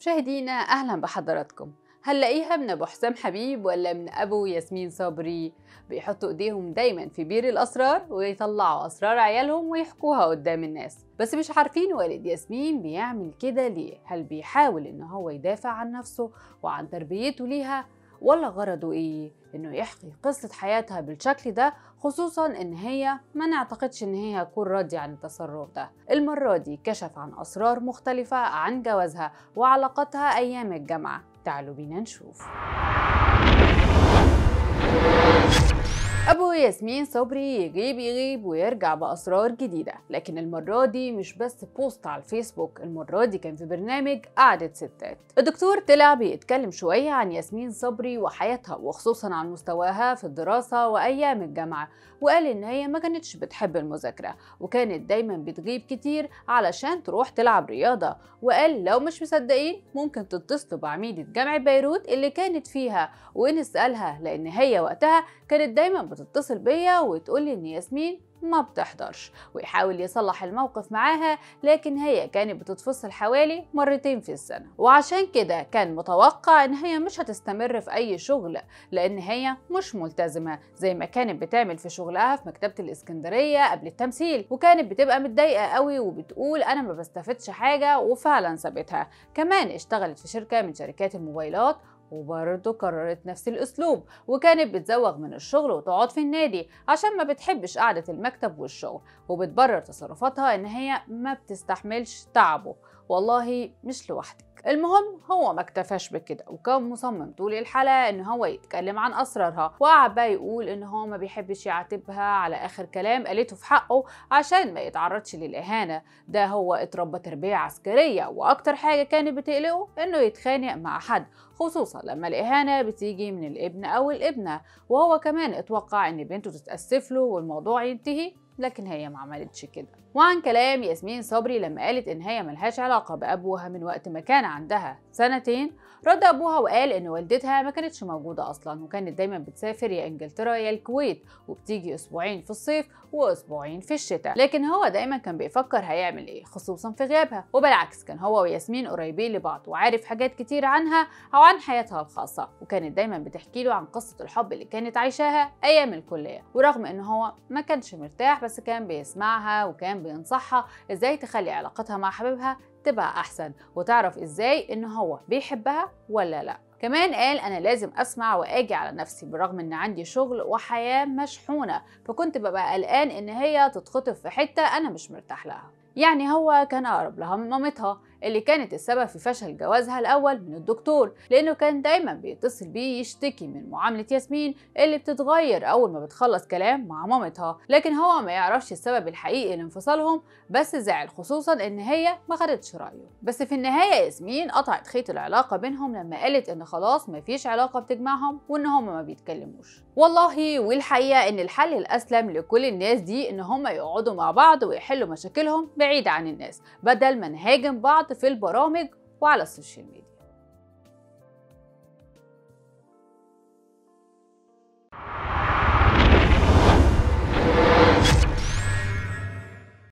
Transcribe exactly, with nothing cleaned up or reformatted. مشاهدينا أهلا بحضراتكم. هنلاقيها من أبو حسام حبيب ولا من أبو ياسمين صبري؟ بيحطوا إيديهم دايما في بير الأسرار ويطلعوا أسرار عيالهم ويحكوها قدام الناس، بس مش عارفين والد ياسمين بيعمل كده ليه؟ هل بيحاول إن هو يدافع عن نفسه وعن تربيته ليها؟ ولا غرضه إيه؟ إنه يحكي قصة حياتها بالشكل ده، خصوصاً إن هي ما نعتقدش إن هي هتكون راضية عن التصرف ده. المرة دي كشف عن أسرار مختلفة عن جوازها وعلاقتها أيام الجامعة. تعالوا بينا نشوف. أبو ياسمين صبري يغيب يغيب ويرجع بأسرار جديدة، لكن المرة دي مش بس بوست على الفيسبوك، المرة دي كان في برنامج قعدة ستات. الدكتور طلع بيتكلم شوية عن ياسمين صبري وحياتها، وخصوصا عن مستواها في الدراسة وأيام الجامعة، وقال إن هي ما كانتش بتحب المذاكرة وكانت دايما بتغيب كتير علشان تروح تلعب رياضة، وقال لو مش مصدقين ممكن تتصلوا بعميدة جامعة بيروت اللي كانت فيها ونسألها، لأن هي وقتها كانت دايما تتصل بيا وتقولي ان ياسمين ما بتحضرش، ويحاول يصلح الموقف معاها، لكن هي كانت بتتفصل حوالي مرتين في السنة، وعشان كده كان متوقع ان هي مش هتستمر في اي شغل لان هي مش ملتزمة زي ما كانت بتعمل في شغلها في مكتبة الاسكندرية قبل التمثيل، وكانت بتبقى متضايقة قوي وبتقول انا ما بستفدش حاجة، وفعلا سابتها. كمان اشتغلت في شركة من شركات الموبايلات وبرضه كررت نفس الأسلوب، وكانت بتزوغ من الشغل وتقعد في النادي عشان ما بتحبش قعدة المكتب والشغل، وبتبرر تصرفاتها إن هي ما بتستحملش تعبه. والله مش لوحدك. المهم هو ما اكتفاش بكده، وكان مصمم طول الحلقه ان هو يتكلم عن اسرارها، وقعد بقى يقول ان هو ما بيحبش يعاتبها على اخر كلام قالته في حقه عشان ما يتعرضش للاهانه. ده هو اتربى تربيه عسكريه، واكتر حاجه كانت بتقلقه انه يتخانق مع حد، خصوصا لما الاهانه بتيجي من الابن او الابنه، وهو كمان اتوقع ان بنته تتاسف له والموضوع ينتهي، لكن هي ما عملتش كده. وعن كلام ياسمين صبري لما قالت ان هي ملهاش علاقه بابوها من وقت ما كان عندها سنتين، رد ابوها وقال ان والدتها ما كانتش موجوده اصلا، وكانت دايما بتسافر يا انجلترا يا الكويت، وبتيجي اسبوعين في الصيف واسبوعين في الشتاء، لكن هو دايما كان بيفكر هيعمل ايه خصوصا في غيابها، وبالعكس كان هو وياسمين قريبين لبعض وعارف حاجات كتير عنها او عن حياتها الخاصه، وكانت دايما بتحكي له عن قصه الحب اللي كانت عايشاها ايام الكليه، ورغم ان هو ما كانش مرتاح بس كان بيسمعها وكان بينصحها ازاي تخلي علاقتها مع حبيبها تبقى احسن، وتعرف ازاي ان هو بيحبها ولا لا. كمان قال انا لازم اسمع واجي على نفسي بالرغم ان عندي شغل وحياه مشحونه، فكنت ببقى قلقان ان هي تتخطف في حته انا مش مرتاح لها. يعني هو كان اقرب لها من مامتها اللي كانت السبب في فشل جوازها الاول من الدكتور، لانه كان دايما بيتصل بيه يشتكي من معامله ياسمين اللي بتتغير اول ما بتخلص كلام مع مامتها، لكن هو ما يعرفش السبب الحقيقي لانفصالهم، بس زعل خصوصا ان هي ما خدتش رايه. بس في النهايه ياسمين قطعت خيط العلاقه بينهم لما قالت ان خلاص ما فيش علاقه بتجمعهم وان هما ما بيتكلموش. والله والحقيقه ان الحل الاسلم لكل الناس دي ان هما يقعدوا مع بعض ويحلوا مشاكلهم بعيد عن الناس، بدل ما نهاجم بعض في البرامج وعلى السوشيال ميديا.